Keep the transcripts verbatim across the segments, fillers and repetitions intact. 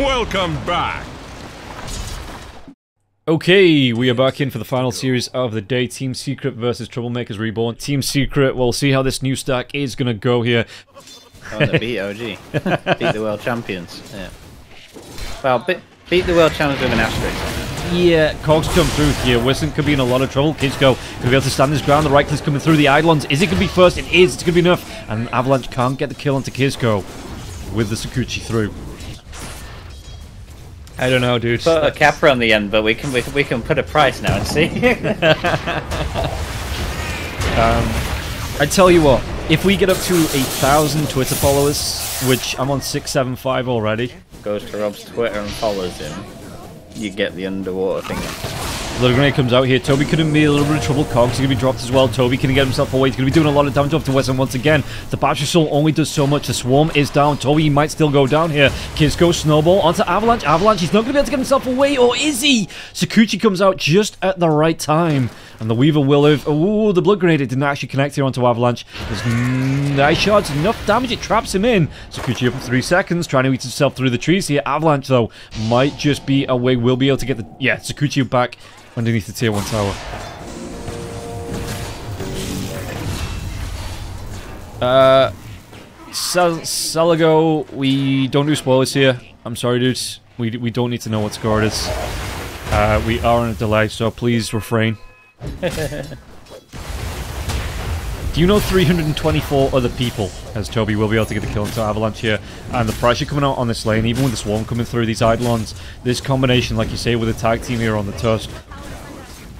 Welcome back. Okay, we are back in for the final series of the day, Team Secret versus Troublemakers Reborn. Team Secret, we'll see how this new stack is going to go here. Oh, they beat O G. Beat the world champions. Yeah. Well, be beat the world champions with an asterisk. Yeah, Cogs come through here. Wesson could be in a lot of trouble. Kyzko could be able to stand his ground. The right click's coming through. The Eidolons. Is it going to be first? It is. It's going to be enough. And Avalanche can't get the kill onto Kyzko with the Sakuchi through. I don't know, dude. Put a capper on the end, but we can we, we can put a price now and see. um, I tell you what, if we get up to a thousand Twitter followers, which I'm on six seven five already, goes to Rob's Twitter and follows him. You get the underwater thing. Lugrini comes out here. Tobi could be a little bit of trouble. Cogs is gonna be dropped as well. Tobi can get himself away. He's gonna be doing a lot of damage off to Wesson once again. The Bachelor only does so much. The Swarm is down. Tobi might still go down here. Kyzko snowball onto Avalanche. Avalanche, he's not gonna be able to get himself away, or is he? Sakuchi comes out just at the right time. And the Weaver will live. Ooh, the Blood Grenade, it didn't actually connect here onto Avalanche. There's nice shots, enough damage, it traps him in. Sakuchi up for three seconds, trying to eat himself through the trees here. Avalanche, though, might just be away. We'll be able to get the... Yeah, Sakuchi back underneath the tier one tower. Uh, Sal Salago, we don't do spoilers here. I'm sorry, dudes. We, we don't need to know what score it is. Uh, we are on a delay, so please refrain. Do you know three hundred twenty-four other people? As Tobi will be able to get the kill into Avalanche here. And the pressure coming out on this lane, even with the Swarm coming through these Eidolons. This combination, like you say, with a tag team here on the Tusk.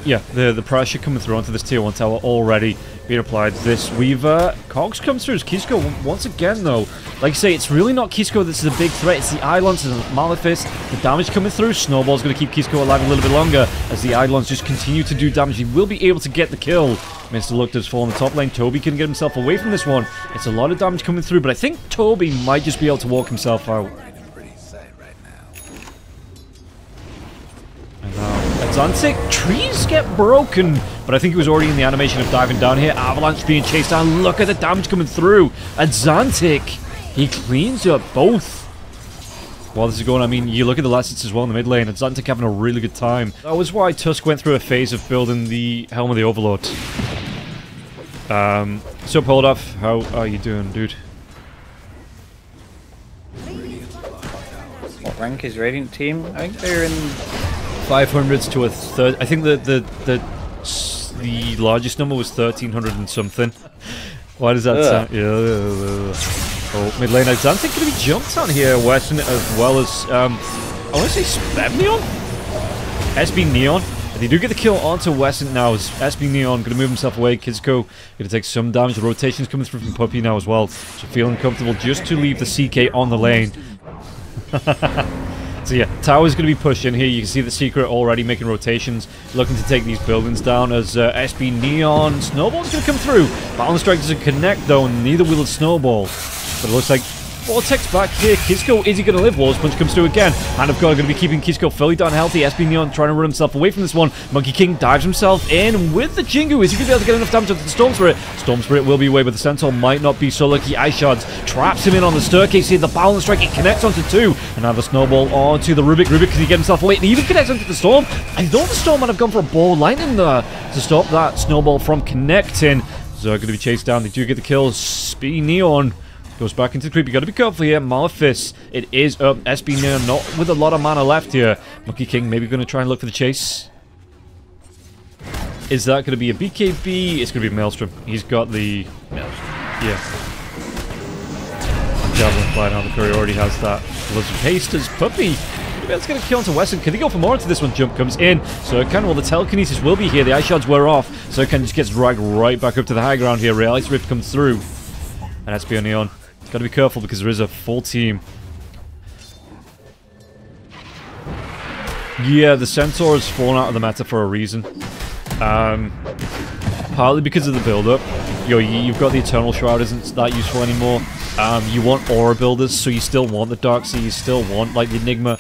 Yeah, the, the pressure coming through onto this tier one tower already being applied. This Weaver, Cogs comes through as Kyzko once again, though. Like I say, it's really not Kyzko that's the big threat. It's the Eidolons and the Malefist. The damage coming through. Snowball's going to keep Kyzko alive a little bit longer as the Eidolons just continue to do damage. He will be able to get the kill. Mister Luck does fall in the top lane. Tobi can get himself away from this one. It's a lot of damage coming through, but I think Tobi might just be able to walk himself out. Adzantic, trees get broken, but I think he was already in the animation of diving down here. Avalanche being chased down. Look at the damage coming through. Adzantic, he cleans up both. While this is going, I mean, you look at the last hits as well in the mid lane. Adzantic having a really good time. That was why Tusk went through a phase of building the Helm of the Overlord. Um, so Poledaf, how are you doing, dude? What rank is Radiant Team? I think they're in... five hundreds to a third. I think the the the the largest number was thirteen hundred and something. Why does that Ugh. sound? Yeah. Oh, mid lane Adzantic gonna be jumped on here. Wesson as well as um, I want to say S B Neon. S B Neon. They do get the kill onto Wesson now. S B Neon gonna move himself away. Kyzko gonna take some damage. The rotation's coming through from Puppey now as well. So feeling comfortable just to leave the C K on the lane. So yeah, tower's going to be pushed in here. You can see the Secret already making rotations, looking to take these buildings down as uh, S B Neon. Snowball's going to come through. Balance Strike doesn't connect though, and neither will the Snowball. But it looks like Vortex back here. Kyzko, is he going to live? Walls Punch comes through again. Hand of God going to be keeping Kyzko fairly down healthy. S B Neon trying to run himself away from this one. Monkey King dives himself in with the Jingu. Is he going to be able to get enough damage onto the Storm Spirit? Storm Spirit will be away, but the Centaur might not be so lucky. Ice Shards traps him in on the staircase here. The Balance Strike, it connects onto two. Another Snowball onto the Rubik. Rubik, can he get himself away? And he even connects onto the Storm. I thought the Storm might have gone for a ball lightning there to stop that Snowball from connecting. So going to be chased down. They do get the kills. S B Neon goes back into the creep. You got to be careful here. Malefist, it is up. S B Neon not with a lot of mana left here. Monkey King maybe going to try and look for the chase. Is that going to be a B K B? It's going to be Maelstrom. He's got the... Maelstrom. Yeah. Javelin flying out. The courier already has that. Loves of haste as Puppey. It's going to kill onto Wesson. Can he go for more into this one? Jump comes in. Zergkin, well, the telekinesis will be here. The ice shards were off. Zergkin just gets dragged right back up to the high ground here. Real Ice Rift comes through. And S B Neon. Gotta be careful because there is a full team. Yeah, the Centaur has fallen out of the meta for a reason. Um, partly because of the build-up. Yo, you've got the Eternal Shroud isn't that useful anymore. Um, you want aura builders, so you still want the Darkseer, you still want, like, the Enigma.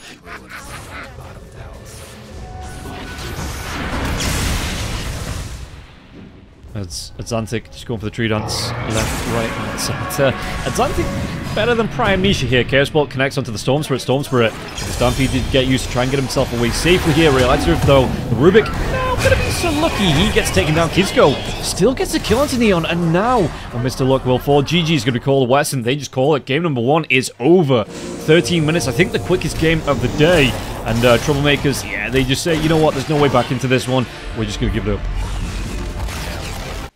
It's Adzantic just going for the tree dance. Left, right, and center. Adzantic better than Prime Amnesia here. Chaos Bolt connects onto the Storm Spirit. Storm Spirit. The Stampede did get used to try and get himself away safely here. Realizer, though, the Rubik. Now going to be so lucky. He gets taken down. Kyzko still gets a kill onto Neon. And now, when Mister Luck will fall, G G's going to call Wesson. They just call it. Game number one is over. thirteen minutes. I think the quickest game of the day. And uh, Troublemakers, yeah, they just say, you know what, there's no way back into this one. We're just going to give it up.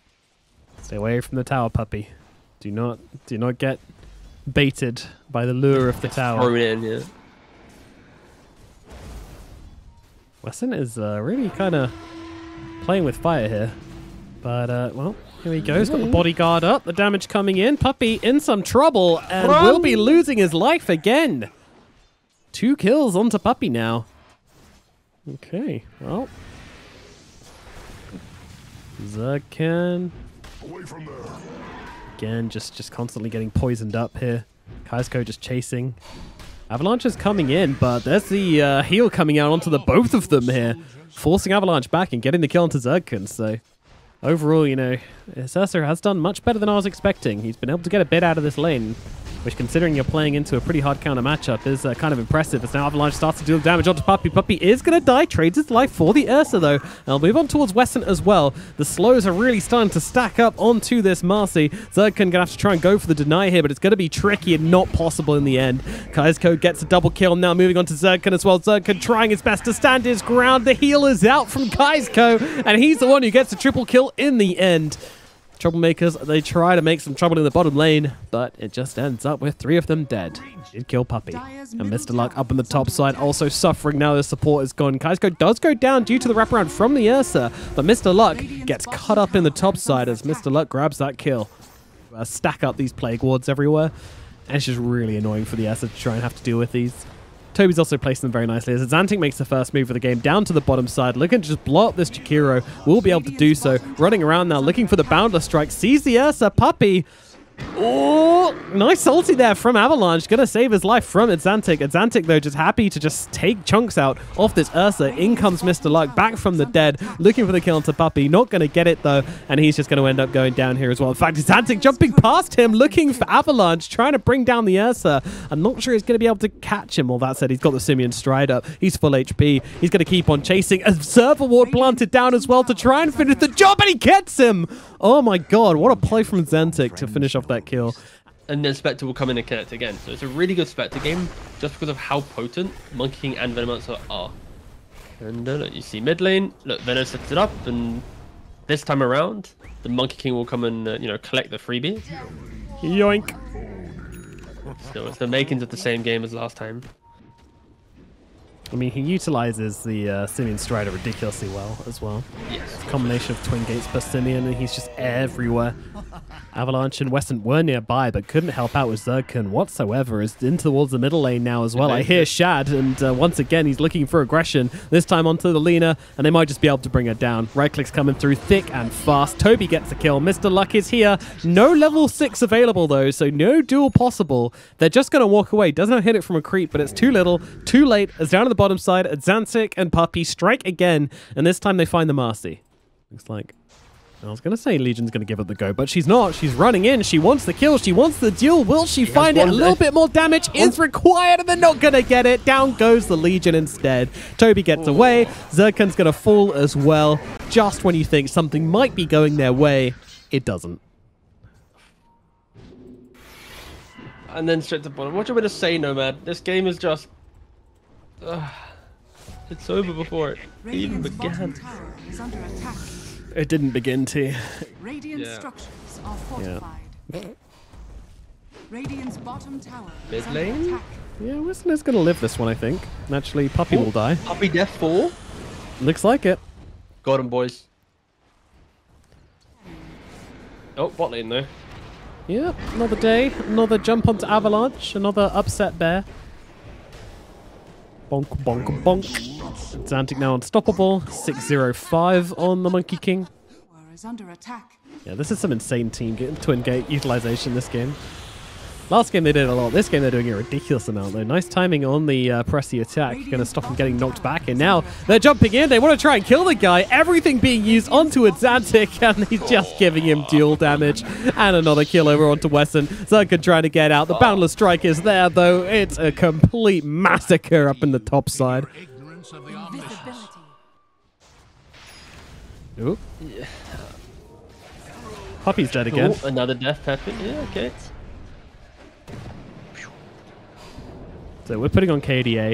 Stay away from the tower, Puppey. Do not, do not get baited by the lure of the tower. Throw it in, yeah. Wesson is uh, really kind of playing with fire here. But, uh, well, here he goes. Got the bodyguard up. The damage coming in. Puppey in some trouble and Run. will be losing his life again. Two kills onto Puppey now. Okay, well. Zergkin. Away from there. Again, just just constantly getting poisoned up here. Kyzko just chasing. Avalanche is coming in, but there's the uh, heel coming out onto the both of them here, forcing Avalanche back and getting the kill onto Zergkin. So overall, you know, Zergkin has done much better than I was expecting. He's been able to get a bit out of this lane, which, considering you're playing into a pretty hard counter matchup, is uh, kind of impressive. As now Avalanche starts to deal damage onto Puppey. Puppey is going to die, trades his life for the Ursa, though. I'll move on towards Wesson as well. The slows are really starting to stack up onto this Marcy. Zergkin going to have to try and go for the deny here, but it's going to be tricky and not possible in the end. Kyzko gets a double kill now, moving on to Zergkin as well. Zergkin trying his best to stand his ground. The heal is out from Kyzko, and he's the one who gets a triple kill in the end. Troublemakers, they try to make some trouble in the bottom lane, but it just ends up with three of them dead. Did kill Puppey. And Mister Luck up on the top side, also suffering now the support is gone. Kyzko does go down due to the wraparound from the Ursa, but Mister Luck gets cut up in the top side as Mister Luck grabs that kill. Uh, stack up these Plague Wards everywhere, and it's just really annoying for the Ursa to try and have to deal with these. Tobi's also placed them very nicely as Adzantic makes the first move of the game down to the bottom side, looking to just blow up this Jakiro. Will be able to do so. Running around now, looking for the Boundless Strike. Sees the Ursa. Puppey. Oh, nice salty there from Avalanche. Gonna save his life from Adzantic. Adzantic, though, just happy to just take chunks out off this Ursa. In comes Mister Luck, back from the dead, looking for the kill onto Puppey. Not gonna get it, though, and he's just gonna end up going down here as well. In fact, Adzantic jumping past him, looking for Avalanche, trying to bring down the Ursa. I'm not sure he's gonna be able to catch him. Well, that said, he's got the Simeon Stride up. He's full H P. He's gonna keep on chasing. A Server Ward planted down as well to try and finish the job, and he gets him! Oh my god, what a play from Adzantic to finish off that kill. And then Spectre will come in and connect again. So it's a really good Spectre game just because of how potent Monkey King and Venomancer are. And uh, look, you see mid lane, look, Venom sets it up, and this time around the Monkey King will come and uh, you know, collect the freebie. Yoink. So it's the makings of the same game as last time. I mean, he utilizes the uh, Simeon Strider ridiculously well as well. Yes. Combination of Twin Gates plus Simeon, and he's just everywhere. Avalanche and Wesson were nearby, but couldn't help out with Zergkin whatsoever. Is in towards the middle lane now as well. I hear Shad, and uh, once again, he's looking for aggression. This time onto the Lina, and they might just be able to bring her down. Right click's coming through thick and fast. Tobi gets the kill. Mister Luck is here. No level six available, though, so no duel possible. They're just going to walk away. Doesn't hit it from a creep, but it's too little, too late. As down to the bottom side, Adzantic and Puppey strike again, and this time they find the Marcy. Looks like, I was going to say Legion's going to give up the go, but she's not. She's running in. She wants the kill. She wants the duel. Will she, she find it? A little bit more damage is required, and they're not going to get it. Down goes the Legion instead. Tobi gets away. Zergkin's going to fall as well. Just when you think something might be going their way, it doesn't. And then straight to the bottom. What do you want me to say, Nomad? This game is just... Uh, it's over before it even began. It didn't begin to. Radiant yeah. structures are fortified. Yeah. Radiant's bottom tower. Mid lane? Yeah, Wesson is going to live this one, I think. Naturally, Puppey oh, will die. Puppey death four? Looks like it. Got him, boys. Oh, bot lane, though. Yep, yeah, another day. Another jump onto Avalanche. Another upset bear. Bonk, bonk, bonk. Adzantic now unstoppable. six zero five on the Monkey King. Yeah, this is some insane team Twin Gate utilization this game. Last game they did a lot. This game they're doing a ridiculous amount, though. Nice timing on the uh, Pressy attack. Going to stop him getting knocked back. And now they're jumping in. They want to try and kill the guy. Everything being used onto Adzantic, and he's just giving him dual damage. And another kill over onto Wesson. Zergkin trying to get out. The Boundless Strike is there, though. It's a complete massacre up in the top side. Ooh. Yeah. Puppy's dead again. Ooh, another death happened. Yeah, okay. So we're putting on K D A.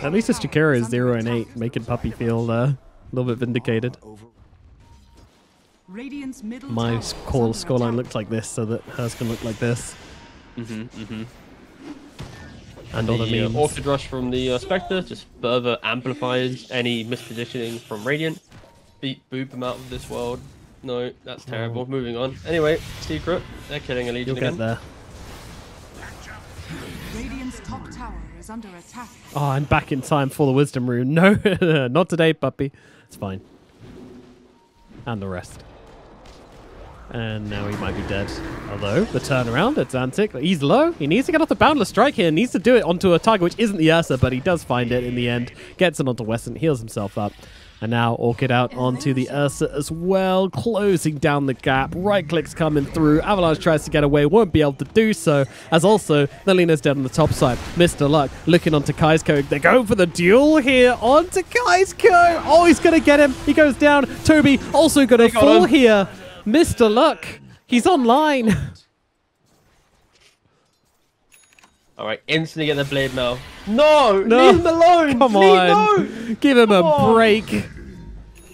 At least Shakira is zero and eight, making Puppey feel uh, a little bit vindicated. My call scoreline looked like this, so that hers can look like this. Mm-hmm, mm-hmm. And all the memes. Uh, Orchid Rush from the uh, Spectre just further amplifies any mispositioning from Radiant. Beat Boop him out of this world. No, that's terrible. Oh. Moving on. Anyway, Secret. They're killing a Legion again. You'll get there. Radiant's top tower is under attack. Oh, and back in time for the Wisdom Rune. No, not today, Puppey. It's fine. And the rest. And now he might be dead. Although, the turnaround, Adzantic. He's low. He needs to get off the Boundless Strike here. He needs to do it onto a target which isn't the Ursa, but he does find it in the end. Gets it onto Wesson, heals himself up. And now Orchid out onto the Ursa as well, closing down the gap. Right click's coming through. Avalanche tries to get away, won't be able to do so. As also, Nalina's dead on the top side. Mister Luck looking onto Kyzko. They're going for the duel here. Onto Kyzko. Oh, he's going to get him. He goes down. Tobi also going to fall here. Mister Luck, he's online. All right, instantly get the blade mail. No, no, leave him alone. Come Please, on, no. Give him come a on. break.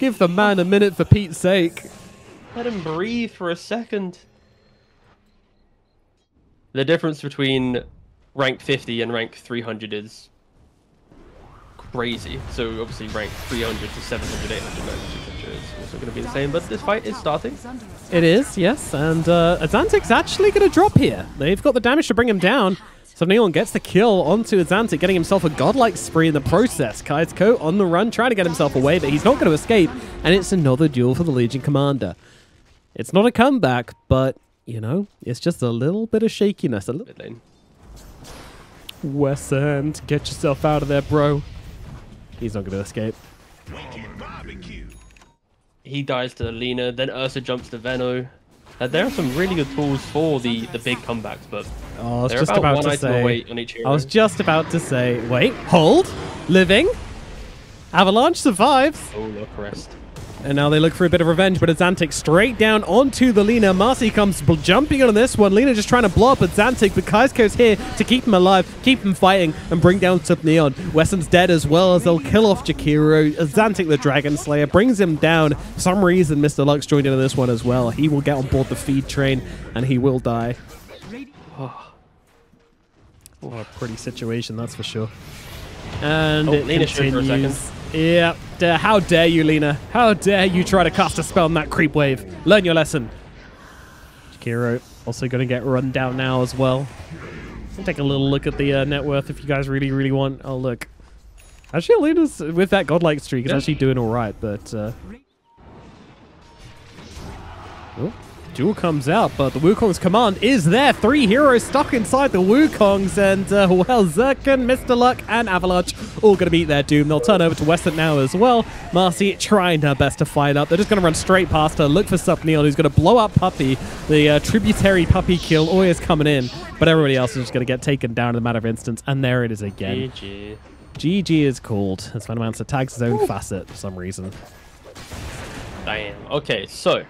Give the man a minute for Pete's sake. Let him breathe for a second. The difference between rank fifty and rank three hundred is crazy. So obviously rank three hundred to seven hundred, eight hundred, nine hundred. Also going to be the same, but this fight is starting. It is, yes, and uh, Adzantic's actually going to drop here. They've got the damage to bring him down. So Neon gets the kill onto Adzantic, getting himself a godlike spree in the process. Kyzko on the run, trying to get himself away, but he's not going to escape, and it's another duel for the Legion Commander. It's not a comeback, but, you know, it's just a little bit of shakiness. A little bit lane. Wesson, get yourself out of there, bro. He's not going to escape. He dies to Lina, then Ursa jumps to Venno. Now, there are some really good tools for the, the big comebacks, but oh, I was just about, about to say. On each hero. I was just about to say, wait, hold, living, Avalanche survives. Oh, look, rest. And now they look for a bit of revenge, but Adzantic straight down onto the Lina. Marcy comes jumping on this one. Lina just trying to blow up Adzantic, but Kyzko's here to keep him alive, keep him fighting, and bring down Sub Neon. Wesson's dead as well, as they'll kill off Jakiro. Adzantic, the Dragon Slayer, brings him down. For some reason, Mister Luck's joined in on this one as well. He will get on board the feed train, and he will die. Oh, what a pretty situation, that's for sure. And oh, it Lina continues. For a second. Yeah, uh, how dare you, Lina? How dare you try to cast a spell on that creep wave? Learn your lesson. Jakiro also going to get run down now as well. I'll take a little look at the uh, net worth if you guys really, really want. Oh, look. Actually, Lina's with that godlike streak is yeah. actually doing all right, but... Uh... Oh, Jewel comes out, but the Wukong's command is there. Three heroes stuck inside the Wukong's, and uh, well, Zergkin, Mister Luck, and Avalanche all going to meet their doom. They'll turn over to Wesson now as well. Marcy trying her best to fight up. They're just going to run straight past her, look for Sub Neon, who's going to blow up Puppey. The uh, tributary Puppey kill always coming in, but everybody else is just going to get taken down in a matter of instance, and there it is again. G G. G G is called, as Manamancer tags his own Ooh. facet for some reason. Damn. Okay, so...